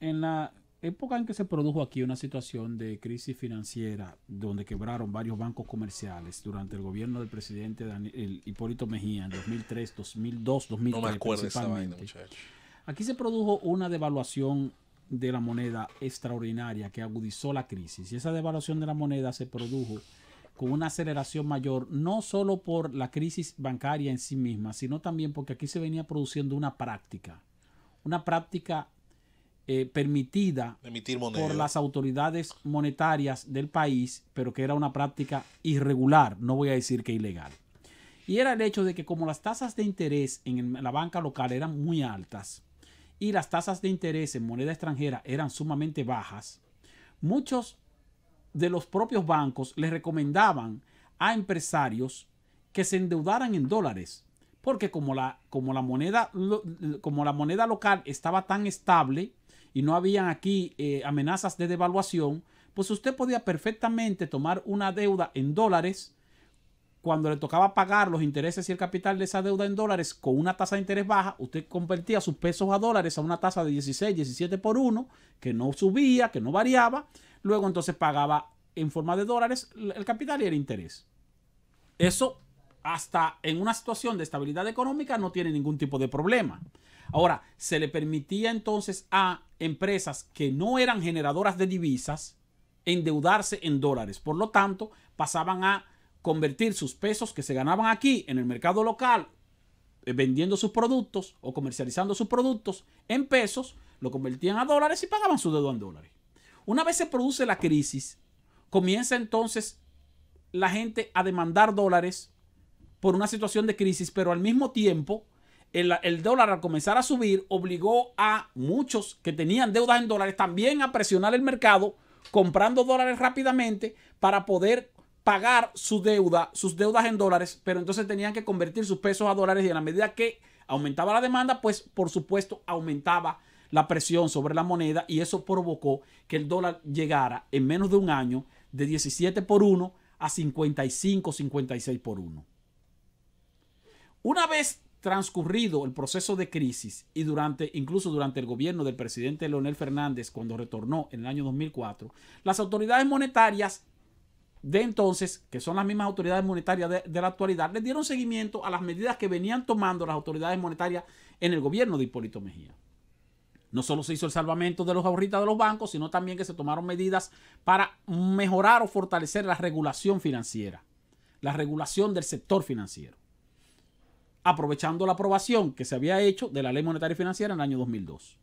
En la época en que se produjo aquí una situación de crisis financiera donde quebraron varios bancos comerciales durante el gobierno del presidente Daniel Hipólito Mejía en 2003, 2002, 2003 no me acuerdo principalmente. Esa vaina, muchacho. Aquí se produjo una devaluación de la moneda extraordinaria que agudizó la crisis, y esa devaluación de la moneda se produjo con una aceleración mayor, no solo por la crisis bancaria en sí misma, sino también porque aquí se venía produciendo una práctica permitida por las autoridades monetarias del país, pero que era una práctica irregular, no voy a decir que ilegal. Y era el hecho de que como las tasas de interés en la banca local eran muy altas y las tasas de interés en moneda extranjera eran sumamente bajas, muchos de los propios bancos les recomendaban a empresarios que se endeudaran en dólares, porque como la moneda local estaba tan estable y no habían aquí amenazas de devaluación, pues usted podía perfectamente tomar una deuda en dólares cuando le tocaba pagar los intereses y el capital de esa deuda en dólares con una tasa de interés baja. Usted convertía sus pesos a dólares a una tasa de 16, 17 por 1, que no subía, que no variaba. Luego entonces pagaba en forma de dólares el capital y el interés. Eso, hasta en una situación de estabilidad económica, no tiene ningún tipo de problema. Ahora, se le permitía entonces a empresas que no eran generadoras de divisas endeudarse en dólares. Por lo tanto, pasaban a convertir sus pesos que se ganaban aquí en el mercado local, vendiendo sus productos o comercializando sus productos en pesos, lo convertían a dólares y pagaban su deuda en dólares. Una vez se produce la crisis, comienza entonces la gente a demandar dólares por una situación de crisis, pero al mismo tiempo el dólar, al comenzar a subir, obligó a muchos que tenían deudas en dólares también a presionar el mercado comprando dólares rápidamente para poder pagar su deuda, sus deudas en dólares, pero entonces tenían que convertir sus pesos a dólares, y en la medida que aumentaba la demanda, pues por supuesto aumentaba la presión sobre la moneda, y eso provocó que el dólar llegara en menos de un año de 17 por 1 a 55, 56 por 1. Una vez transcurrido el proceso de crisis y incluso durante el gobierno del presidente Leonel Fernández, cuando retornó en el año 2004, las autoridades monetarias de entonces, que son las mismas autoridades monetarias de la actualidad, le dieron seguimiento a las medidas que venían tomando las autoridades monetarias en el gobierno de Hipólito Mejía. No solo se hizo el salvamento de los ahorritas de los bancos, sino también que se tomaron medidas para mejorar o fortalecer la regulación financiera, la regulación del sector financiero, aprovechando la aprobación que se había hecho de la Ley Monetaria y Financiera en el año 2002.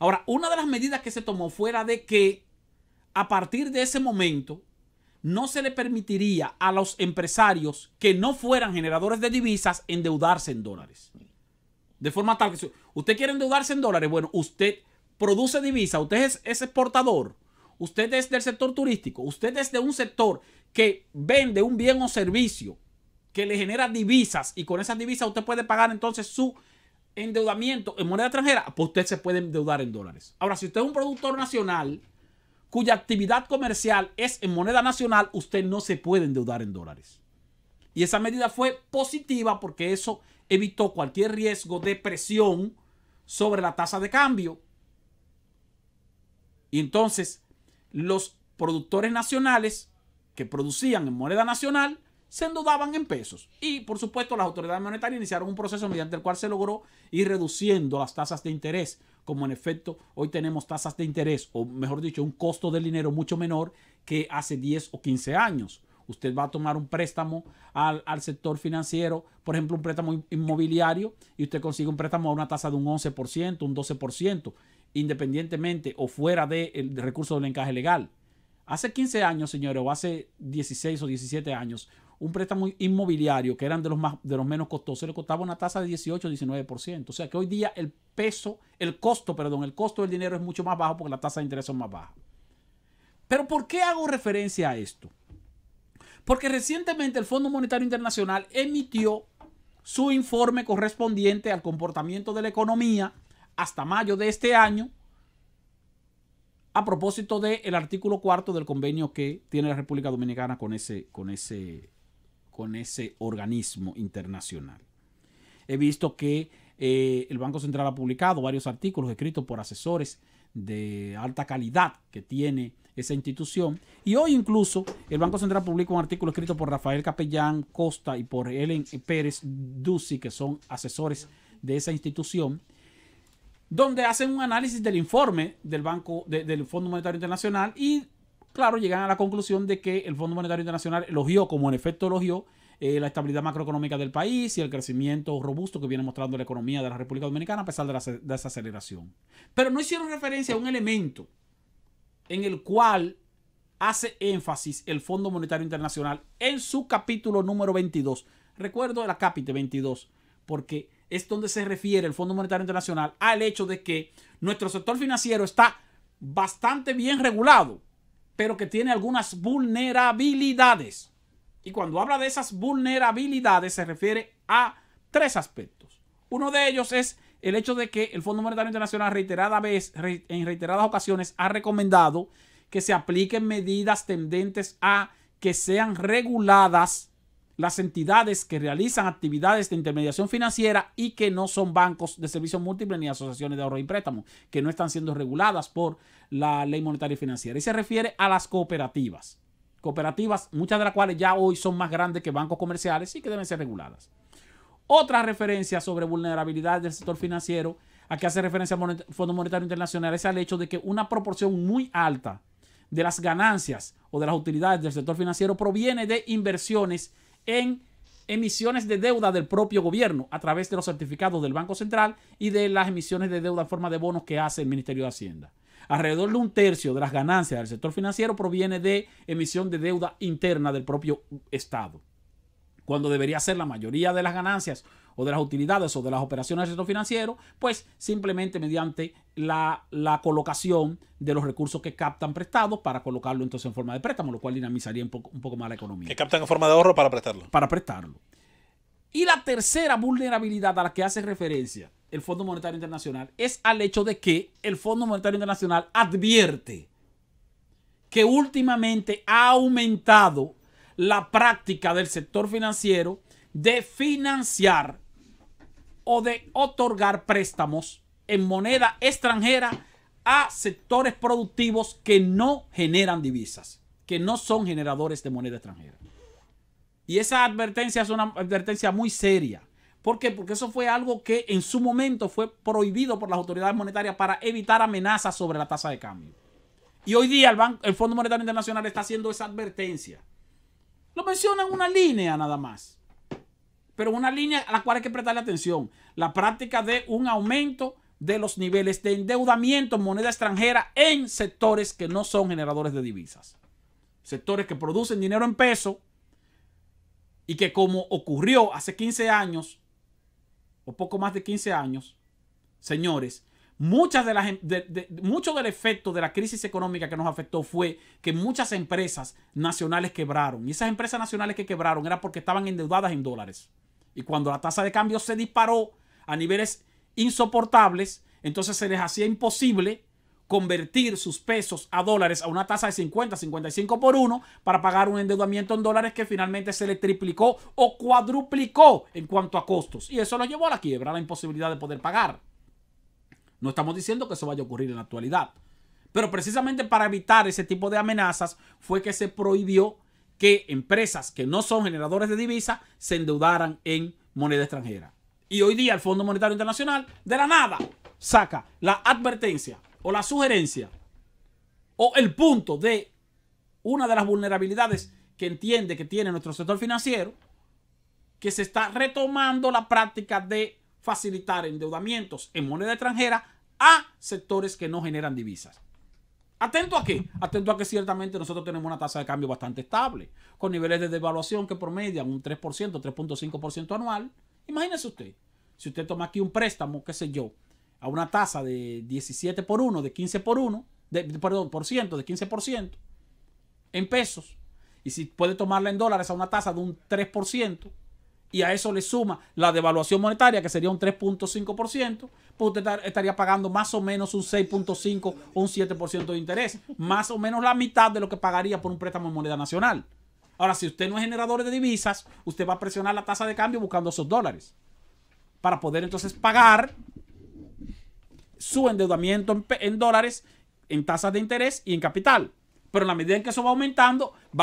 Ahora, una de las medidas que se tomó fue la de que a partir de ese momento no se le permitiría a los empresarios que no fueran generadores de divisas endeudarse en dólares. De forma tal que si usted quiere endeudarse en dólares, bueno, usted produce divisas, usted es exportador, usted es del sector turístico, usted es de un sector que vende un bien o servicio que le genera divisas, y con esas divisas usted puede pagar entonces su endeudamiento en moneda extranjera, pues usted se puede endeudar en dólares. Ahora, si usted es un productor nacional cuya actividad comercial es en moneda nacional, usted no se puede endeudar en dólares. Y esa medida fue positiva porque eso evitó cualquier riesgo de presión sobre la tasa de cambio. Y entonces los productores nacionales que producían en moneda nacional se endeudaban en pesos. Y por supuesto las autoridades monetarias iniciaron un proceso mediante el cual se logró ir reduciendo las tasas de interés, como en efecto hoy tenemos tasas de interés, o mejor dicho, un costo del dinero mucho menor que hace 10 o 15 años. Usted va a tomar un préstamo al sector financiero, por ejemplo un préstamo inmobiliario, y usted consigue un préstamo a una tasa de un 11%, un 12%, independientemente o fuera del recurso del encaje legal. Hace 15 años, señores, o hace 16 o 17 años, un préstamo inmobiliario, que eran de los menos costosos, le costaba una tasa de 18 o 19%. O sea que hoy día el costo del dinero es mucho más bajo porque la tasa de interés es más baja. Pero ¿por qué hago referencia a esto? Porque recientemente el Fondo Monetario Internacional emitió su informe correspondiente al comportamiento de la economía hasta mayo de este año, a propósito del artículo 4 del convenio que tiene la República Dominicana con ese organismo internacional. He visto que El Banco Central ha publicado varios artículos escritos por asesores de alta calidad que tiene esa institución. Y hoy incluso el Banco Central publica un artículo escrito por Rafael Capellán Costa y por Helen Pérez Dusi, que son asesores de esa institución, donde hacen un análisis del informe del Fondo Monetario Internacional y, claro, llegan a la conclusión de que el Fondo Monetario Internacional elogió, como en efecto elogió, la estabilidad macroeconómica del país y el crecimiento robusto que viene mostrando la economía de la República Dominicana a pesar de la desaceleración. Pero no hicieron referencia a un elemento en el cual hace énfasis el Fondo Monetario Internacional en su capítulo número 22. Recuerdo el acápite 22, porque es donde se refiere el Fondo Monetario Internacional al hecho de que nuestro sector financiero está bastante bien regulado, pero que tiene algunas vulnerabilidades. Y cuando habla de esas vulnerabilidades se refiere a tres aspectos. Uno de ellos es el hecho de que el Fondo Monetario Internacional en reiteradas ocasiones ha recomendado que se apliquen medidas tendentes a que sean reguladas las entidades que realizan actividades de intermediación financiera y que no son bancos de servicios múltiples ni asociaciones de ahorro y préstamo, que no están siendo reguladas por la ley monetaria y financiera. Y se refiere a las cooperativas. Cooperativas, muchas de las cuales ya hoy son más grandes que bancos comerciales y que deben ser reguladas. Otra referencia sobre vulnerabilidad del sector financiero a que hace referencia el Fondo Monetario Internacional es al hecho de que una proporción muy alta de las ganancias o de las utilidades del sector financiero proviene de inversiones en emisiones de deuda del propio gobierno a través de los certificados del Banco Central y de las emisiones de deuda en forma de bonos que hace el Ministerio de Hacienda. Alrededor de un tercio de las ganancias del sector financiero proviene de emisión de deuda interna del propio Estado, cuando debería ser la mayoría de las ganancias o de las utilidades o de las operaciones del sector financiero, pues simplemente mediante la colocación de los recursos que captan prestados para colocarlo entonces en forma de préstamo, lo cual dinamizaría un poco más la economía. Que captan en forma de ahorro para prestarlo. Para prestarlo. Y la tercera vulnerabilidad a la que hace referencia el Fondo Monetario Internacional es al hecho de que el Fondo Monetario Internacional advierte que últimamente ha aumentado la práctica del sector financiero de financiar o de otorgar préstamos en moneda extranjera a sectores productivos que no generan divisas, que no son generadores de moneda extranjera. Y esa advertencia es una advertencia muy seria. ¿Por qué? Porque eso fue algo que en su momento fue prohibido por las autoridades monetarias para evitar amenazas sobre la tasa de cambio. Y hoy día el Fondo Monetario Internacional está haciendo esa advertencia. Lo menciona en una línea nada más, pero una línea a la cual hay que prestarle atención. La práctica de un aumento de los niveles de endeudamiento en moneda extranjera en sectores que no son generadores de divisas. Sectores que producen dinero en peso, y que, como ocurrió hace 15 años, o poco más de 15 años, señores, mucho del efecto de la crisis económica que nos afectó fue que muchas empresas nacionales quebraron. Y esas empresas nacionales que quebraron era porque estaban endeudadas en dólares. Y cuando la tasa de cambio se disparó a niveles insoportables, entonces se les hacía imposible convertir sus pesos a dólares a una tasa de 50, 55 por 1 para pagar un endeudamiento en dólares que finalmente se le triplicó o cuadruplicó en cuanto a costos. Y eso lo llevó a la quiebra, a la imposibilidad de poder pagar. No estamos diciendo que eso vaya a ocurrir en la actualidad, pero precisamente para evitar ese tipo de amenazas fue que se prohibió que empresas que no son generadores de divisas se endeudaran en moneda extranjera. Y hoy día el Fondo Monetario Internacional de la nada saca la advertencia o la sugerencia o el punto de una de las vulnerabilidades que entiende que tiene nuestro sector financiero, que se está retomando la práctica de facilitar endeudamientos en moneda extranjera a sectores que no generan divisas. ¿Atento a qué? Atento a que ciertamente nosotros tenemos una tasa de cambio bastante estable, con niveles de devaluación que promedian un 3%, 3.5% anual. Imagínese usted, si usted toma aquí un préstamo, qué sé yo, a una tasa de 17 por 1, de 15 por 1, de 15% en pesos. Y si puede tomarla en dólares a una tasa de un 3%, y a eso le suma la devaluación monetaria, que sería un 3.5%, pues usted estaría pagando más o menos un 6.5 o un 7% de interés. Más o menos la mitad de lo que pagaría por un préstamo en moneda nacional. Ahora, si usted no es generador de divisas, usted va a presionar la tasa de cambio buscando esos dólares. para poder entonces pagar su endeudamiento en dólares, en tasas de interés y en capital. Pero en la medida en que eso va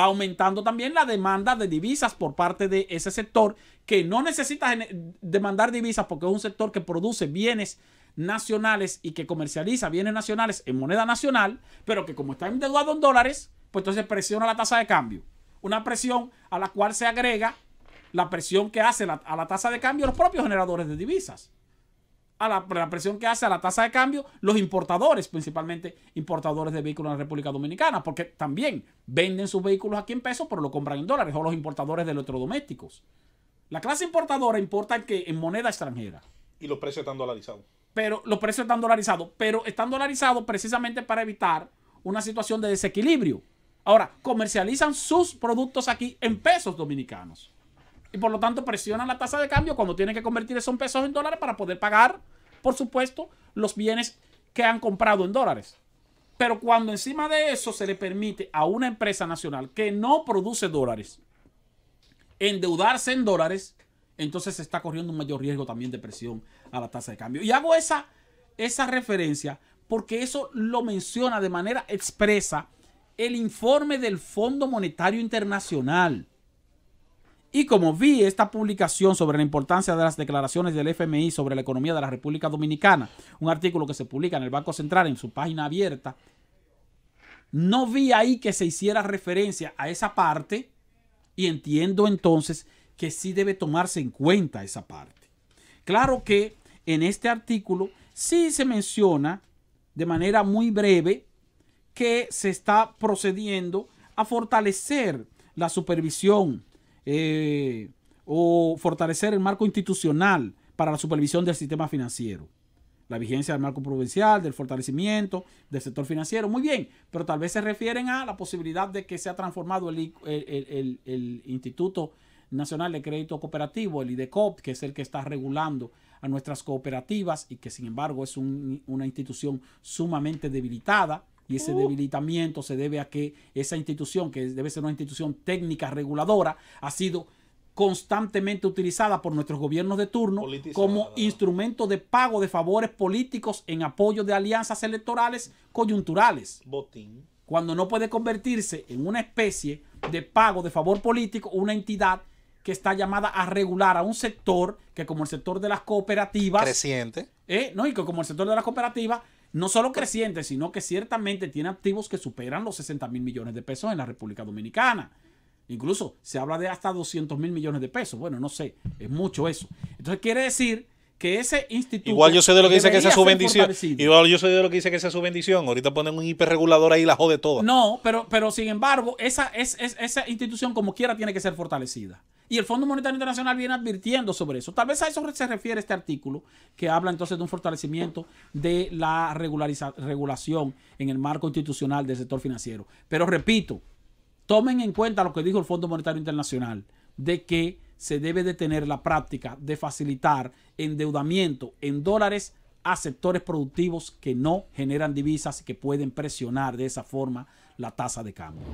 aumentando también la demanda de divisas por parte de ese sector, que no necesita demandar divisas porque es un sector que produce bienes nacionales y que comercializa bienes nacionales en moneda nacional, pero que como está endeudado en dólares, pues entonces presiona la tasa de cambio. Una presión a la cual se agrega la presión que hace a la tasa de cambio los propios generadores de divisas. A la presión que hace a la tasa de cambio los importadores, principalmente importadores de vehículos en la República Dominicana, porque también venden sus vehículos aquí en pesos, pero lo compran en dólares, o los importadores de electrodomésticos. La clase importadora importa que en moneda extranjera. Y los precios están dolarizados. Pero los precios están dolarizados, precisamente para evitar una situación de desequilibrio. Ahora, comercializan sus productos aquí en pesos dominicanos. Y por lo tanto presionan la tasa de cambio cuando tienen que convertir esos pesos en dólares para poder pagar, por supuesto, los bienes que han comprado en dólares. Pero cuando encima de eso se le permite a una empresa nacional que no produce dólares endeudarse en dólares, entonces se está corriendo un mayor riesgo también de presión a la tasa de cambio. Y hago esa referencia porque eso lo menciona de manera expresa el informe del Fondo Monetario Internacional. Y como vi esta publicación sobre la importancia de las declaraciones del FMI sobre la economía de la República Dominicana, un artículo que se publica en el Banco Central en su página abierta, no vi ahí que se hiciera referencia a esa parte y entiendo entonces que sí debe tomarse en cuenta esa parte. Claro que en este artículo sí se menciona de manera muy breve que se está procediendo a fortalecer la supervisión o fortalecer el marco institucional para la supervisión del sistema financiero, la vigencia del marco prudencial, del fortalecimiento del sector financiero, muy bien, pero tal vez se refieren a la posibilidad de que sea transformado el Instituto Nacional de Crédito Cooperativo, el IDECOP, que es el que está regulando a nuestras cooperativas y que sin embargo es una institución sumamente debilitada. Y ese debilitamiento se debe a que esa institución, que debe ser una institución técnica reguladora, ha sido constantemente utilizada por nuestros gobiernos de turno como instrumento de pago de favores políticos en apoyo de alianzas electorales coyunturales. Botín. Cuando no puede convertirse en una especie de pago de favor político, una entidad que está llamada a regular a un sector que, como el sector de las cooperativas... Creciente. Y que como el sector de las cooperativas... No solo creciente, sino que ciertamente tiene activos que superan los 60.000 millones de pesos en la República Dominicana. Incluso se habla de hasta 200.000 millones de pesos. Bueno, no sé, es mucho eso. Entonces quiere decir que ese instituto... Igual yo sé de lo que dice que sea su bendición. Ahorita ponen un hiperregulador ahí y la jode toda. No, pero sin embargo, esa institución como quiera tiene que ser fortalecida. Y el Fondo Monetario Internacional viene advirtiendo sobre eso. Tal vez a eso se refiere este artículo, que habla entonces de un fortalecimiento de la regulación en el marco institucional del sector financiero. Pero repito, tomen en cuenta lo que dijo el Fondo Monetario Internacional, de que se debe detener la práctica de facilitar endeudamiento en dólares a sectores productivos que no generan divisas y que pueden presionar de esa forma la tasa de cambio.